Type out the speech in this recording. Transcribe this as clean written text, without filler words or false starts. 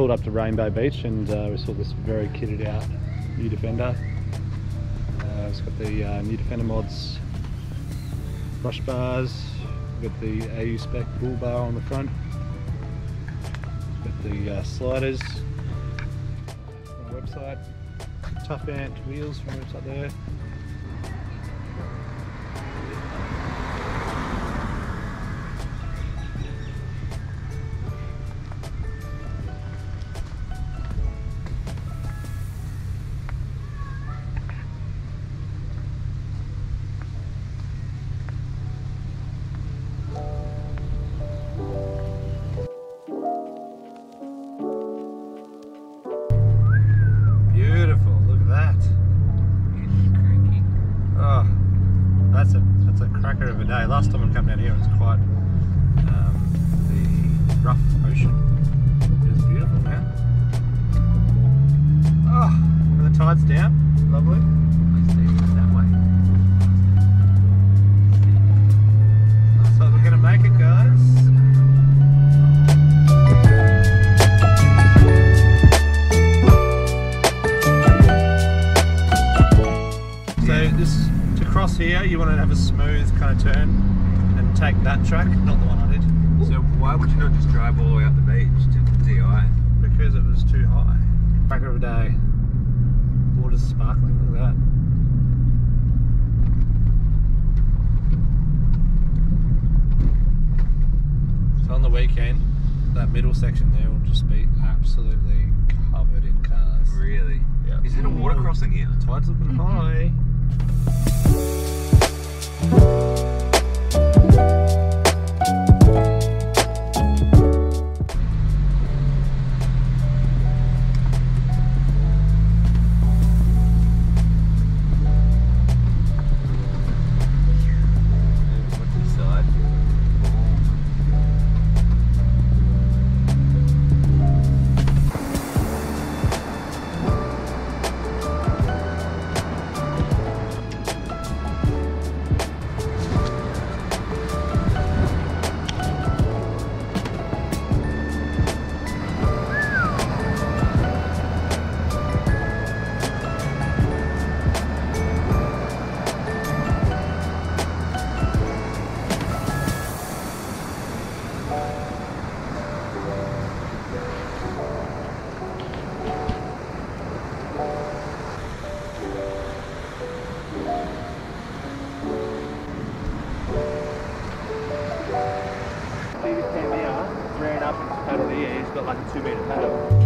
pulled up to Rainbow Beach and we saw this very kitted out New Defender. It's got the New Defender Mods brush bars, we've got the AU Spec bull bar on the front, we've got the sliders from the website, Tough Ant wheels from the website there. Of a day. Last time I come down here it was quite the rough ocean. It's beautiful now. Oh, and the tide's down. Lovely. I see it that way. So we're going to make it, guys. Across here, you want to have a smooth kind of turn and take that track, not the one I did. So why would you not just drive all the way up the beach to the DI? Because it was too high. Crack of a day. Water's sparkling, look at that. So on the weekend, that middle section there will just be absolutely covered in cars. Really? Yep. Is it a water crossing here? The tide's looking high. Ran up and paddled here, he's got like a 2-meter paddle.